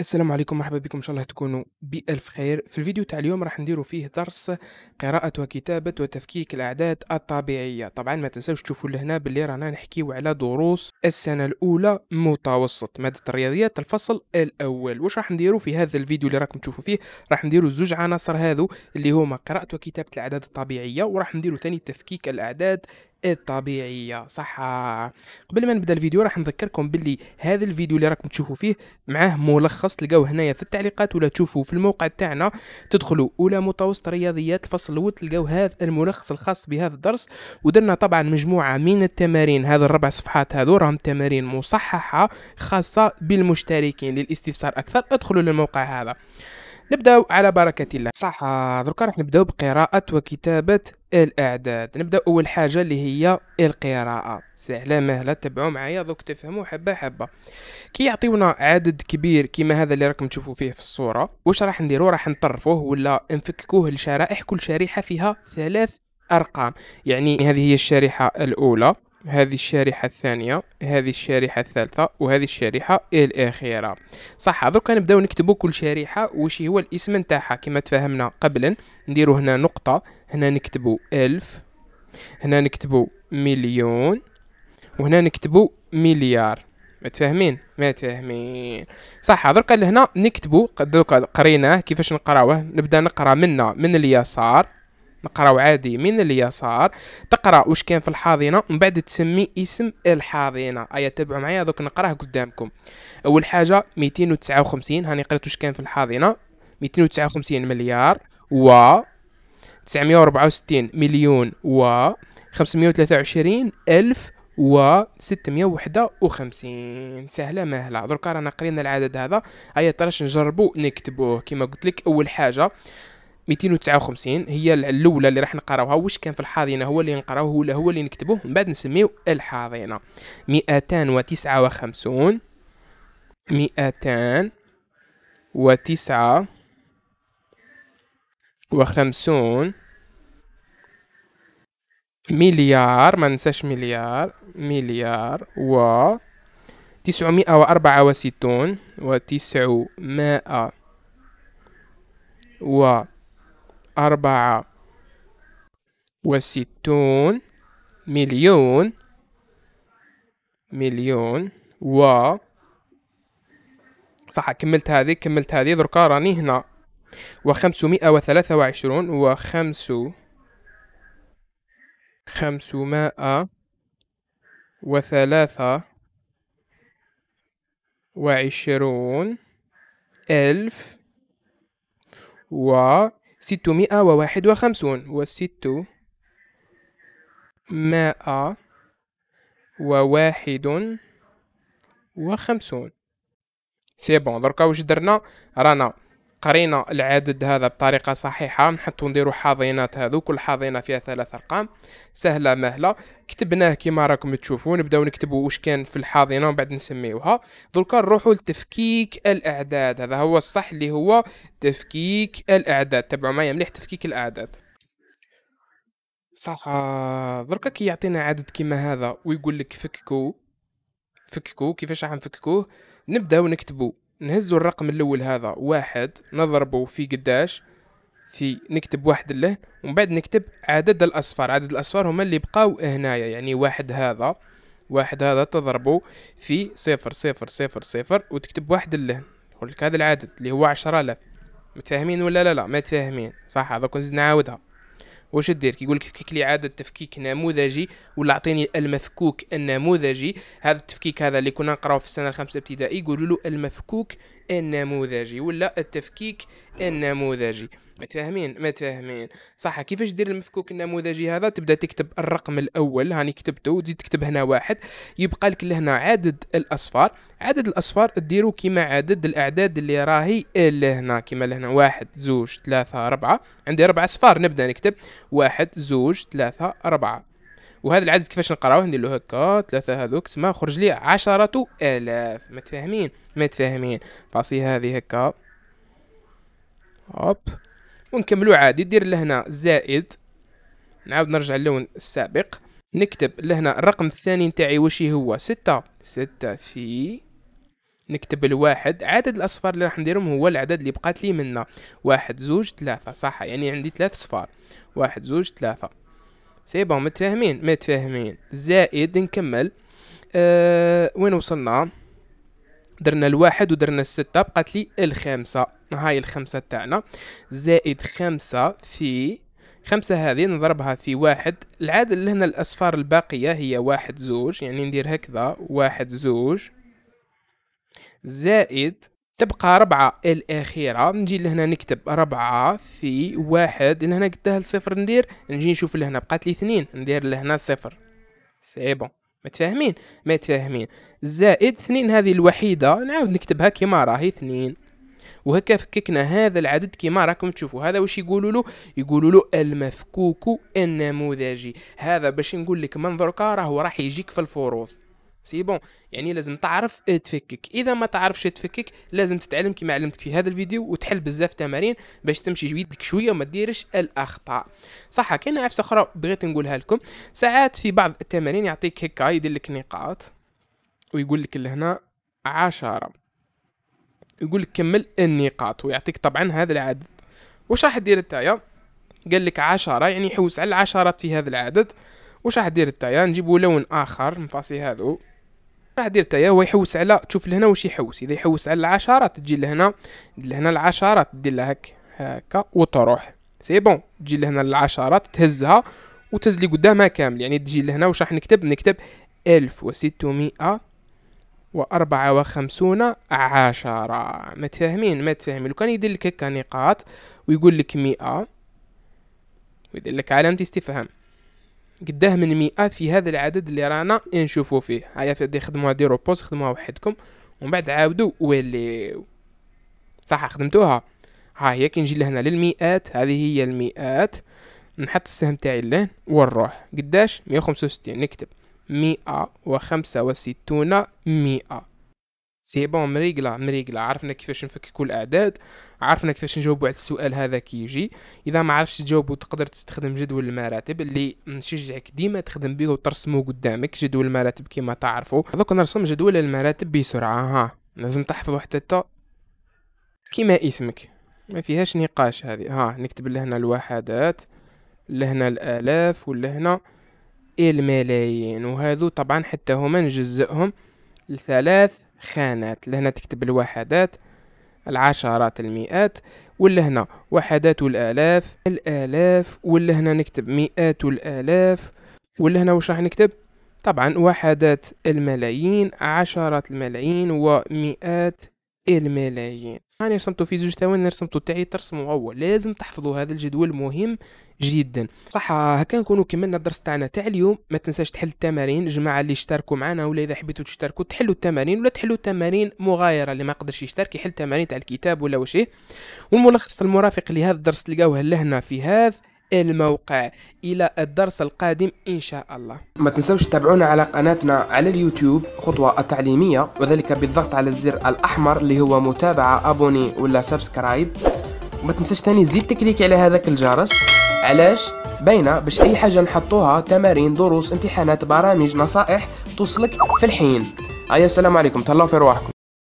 السلام عليكم، مرحبا بكم، ان شاء الله تكونوا بألف خير. في الفيديو تاع اليوم راح نديروا فيه درس قراءة وكتابة وتفكيك الأعداد الطبيعية. طبعا ما تنساوش تشوفوا لهنا باللي رانا نحكيو على دروس السنة الأولى متوسط مادة الرياضيات الفصل الأول. واش راح نديروا في هذا الفيديو اللي راكم تشوفوا فيه؟ راح نديروا زوج عناصر هذو اللي هما قراءة وكتابة الأعداد الطبيعية، وراح نديروا ثاني تفكيك الأعداد الطبيعية، صح؟ قبل ما نبدا الفيديو راح نذكركم باللي هذا الفيديو اللي راكم تشوفوا فيه معاه ملخص تلقاوه هنايا في التعليقات، ولا تشوفوا في الموقع تاعنا تدخلوا اولى متوسط رياضيات الفصل الاول تلقاو هذا الملخص الخاص بهذا الدرس. ودرنا طبعا مجموعة من التمارين، هذا الربع صفحات هذو راهم تمارين مصححة خاصة بالمشتركين. للاستفسار اكثر ادخلوا للموقع هذا. نبداو على بركة الله، صح؟ دركا راح نبداو بقراءة وكتابة الأعداد. نبدأ أول حاجة اللي هي القراءة، سهلة مهلة، تبعوا معايا دوك تفهموا حبة حبة. كي يعطيونا عدد كبير كيما هذا اللي راكم تشوفوا فيه في الصورة، واش راح نديرو؟ راح نطرفوه ولا نفككوه لشرائح، كل شريحة فيها ثلاث أرقام. يعني هذه هي الشريحة الأولى، هذه الشريحة الثانية، هذه الشريحة الثالثة، وهذه الشريحة الأخيرة، صح؟ دركا نبداو نكتبوا كل شريحة وش هو الاسم نتاعها كما تفهمنا قبلا. نديرو هنا نقطة، هنا نكتبوا 1000، هنا نكتبوا مليون، وهنا نكتبوا مليار. ما تفاهمين، صح؟ دركا لهنا نكتبوا، دركا قريناه. كيفاش نقراوه؟ نبدا نقرا منا من اليسار، نقراو عادي من اليسار، تقرا واش كان في الحاضنه ومن بعد تسمي اسم الحاضنه. ايا تابعوا معايا دوك نقراه قدامكم. اول حاجه 259، هاني قريت واش كان في الحاضنه، 259 مليار و 964 مليون و 523 الف و 651. سهله مهله، دركا رانا قرينا العدد هذا. ايا تراش نجربوا نكتبوه كما قلت لك. اول حاجه 259 هي الاولى اللي راح نقراوها، واش كان في الحاضنه هو اللي نقراوه ولا هو اللي نكتبوه، من بعد نسميو الحاضنه. 259، 259 مليار، ما ننساش مليار و 964 و 964 مليون و، صح؟ كملت هذه دركا راني هنا، و 523 و 523 ألف و 651 و 651. سي بون، دركا واش درنا؟ رانا قرينا العدد هذا بطريقة صحيحة، نحطو نديرو حاضنات هذو، كل حاضنة فيها ثلاث أرقام، سهلة مهلة. كتبناه كيما راكم تشوفون، نبداو نكتبو واش كان في الحاضنة ومن بعد نسميوها. دركا نروحو لتفكيك الأعداد، هذا هو الصح اللي هو تفكيك الأعداد. تبعوا معايا مليح تفكيك الأعداد، صح؟ دركا كي يعطينا عدد كيما هذا ويقول لك فككو، كيفاش راح نفككوه؟ نبداو نكتبو، نهزو الرقم الاول هذا 1، نضربه في قداش، في نكتب 1 له، ومن بعد نكتب عدد الاصفار. عدد الاصفار هما اللي بقاو هنايا، يعني 1 هذا تضربه في 0 0 0 0 0 وتكتب 1 له، يقول لك هذا العدد اللي هو 10000. متفاهمين ولا لا؟ ما تفاهمين، صح؟ هذاك نزيد نعاودها. واش دير كي يقول لك فكك لي عدد تفكيك نموذجي، ولا اعطيني المفكوك النموذجي؟ هذا التفكيك هذا اللي كنا نقراو في السنه الخامسه ابتدائي يقولوا له المفكوك النموذجي ولا التفكيك النموذجي. ما تفاهمين، صح؟ كيفاش دير المفكوك النموذجي هذا؟ تبدا تكتب الرقم الاول، هاني كتبته، وتزيد تكتب هنا 1، يبقى لك لهنا عدد الاصفار. عدد الاصفار ديرو كيما عدد الاعداد اللي راهي لهنا، كيما لهنا 1 2 3 4، عندي 4 اصفار، نبدا نكتب 1 2 3 4. وهذا العدد كيفاش نقراوه؟ ندير له هكا 3 هذوك تما، خرج لي 10000. ما تفاهمين، باصي هذه هكا هوب ونكملوا عادي. دير لهنا زائد، نعاود نرجع للون السابق، نكتب لهنا الرقم الثاني نتاعي واش هو 6 في نكتب الواحد. عدد الاصفار اللي راح نديرهم هو العدد اللي بقات لي منه، واحد زوج ثلاثة، صح؟ يعني عندي ثلاث صفار، واحد زوج ثلاثة. سيبهم متفاهمين متفاهمين. زائد نكمل وين وصلنا؟ درنا الواحد ودرنا الستة، بقات لي الخمسة. هاي الخمسة تاعنا. زائد خمسة في خمسة، هذه نضربها في واحد. العدد اللي هنا الأصفار الباقية هي واحد زوج، يعني ندير هكذا واحد زوج. زائد تبقى ربعة الأخيرة، نجي لهنا نكتب ربعة في واحد. لهنا قدها الصفر ندير، نجي نشوف لهنا بقات لي اثنين، ندير لهنا صفر. سي بون متفاهمين متفاهمين. زائد اثنين، هذه الوحيدة نعاود نكتبها كيما راهي اثنين. وهكا فككنا هذا العدد كيما راكم تشوفوا. هذا واش يقولوا له؟ يقولوا له المفكوك النموذجي. هذا باش نقول لك منظركا راهو راح يجيك في الفروض. سي بون، يعني لازم تعرف تفكك. اذا ما تعرفش تفكك لازم تتعلم كما علمتك في هذا الفيديو، وتحل بزاف تمارين باش تمشي بيدك شويه وما ديرش الاخطاء، صح؟ كاين عفسه اخرى بغيت نقولها لكم. ساعات في بعض التمارين يعطيك هكا، يدير لك نقاط ويقول لك لهنا 10، يقول لك كمل النقاط ويعطيك طبعا هذا العدد. واش راح دير نتايا؟ قال لك 10، يعني يحوس على العشرات في هذا العدد. واش راح دير نتايا؟ نجيبوا لون اخر مفاصي هذو. راح دير تايا هو يحوس على، تشوف لهنا واش يحوس. اذا يحوس على العشرات تجي لهنا، لهنا العشرات دير لها هك هكا وتروح. سي بون، تجي لهنا العشرات تهزها وتزلي قدامها كامل، يعني تجي لهنا. واش راح نكتب؟ نكتب 1654 عشرة. متفاهمين متفاهمين. لو كان يدير لك هكا نقاط ويقول لك 100 ويدير لك علامة استفهام، قداه من 100 في هذا العدد اللي رانا نشوفو فيه. هيا فدي خدموها، ديرو بوز، خدموها وحدكم ومن بعد عاودوا وليو. صح خدمتوها؟ ها هي كي نجي لهنا للمئات، هذه هي المئات، نحط السهم تاعي لهنا ونروح قداش؟ 165. نكتب 165 100. سي بون، مريقلة مريقلة. عرفنا كيفاش نفككو الأعداد، عرفنا كيفاش نجاوبو على السؤال هذا كي يجي. إذا ما عرفتش تجاوبو تقدر تستخدم جدول المراتب اللي نشجعك ديما تخدم بيه وترسمو قدامك. جدول المراتب كيما تعرفوا، دوكا نرسم جدول المراتب بسرعة. ها لازم تحفظو حتى تا كيما اسمك، ما فيهاش نقاش هذه. ها نكتب لهنا الوحدات، لهنا الآلاف، ولهنا الملايين. وهذو طبعا حتى هما نجزئهم لثلاث خانات. لهنا تكتب الوحدات، العشرات، المئات، ولهنا وحدات والآلاف، الآلاف، ولهنا نكتب مئات والآلاف، ولهنا وش راح نكتب؟ طبعا وحدات الملايين، عشرات الملايين، ومئات الملايين. هاني رسمتو في زوج ثواني، رسمتو تاعي ترسمو اول. لازم تحفظوا هذا الجدول، مهم جدا، صح؟ هكا نكونوا كملنا الدرس تاعنا تاع اليوم. ما تنساش تحل التمارين الجماعه اللي اشتركوا معنا، ولا اذا حبيتوا تشتركوا تحلوا التمارين، ولا تحلوا تمارين مغايره. اللي ما قدرش يشترك يحل تمارين تاع الكتاب ولا واش. والملخص المرافق لهذا الدرس تلقاوه لهنا في هذا الموقع. إلى الدرس القادم إن شاء الله. ما تنسوش تتابعونا على قناتنا على اليوتيوب خطوة التعليمية، وذلك بالضغط على الزر الأحمر اللي هو متابعة، أبوني ولا سبسكرايب. وما تنساش ثاني زيد تكليك على هذاك الجرس. علاش؟ باينة باش أي حاجة نحطوها، تمارين، دروس، امتحانات، برامج، نصائح، توصلك في الحين. هيا السلام عليكم، تهلاو في رواحكم.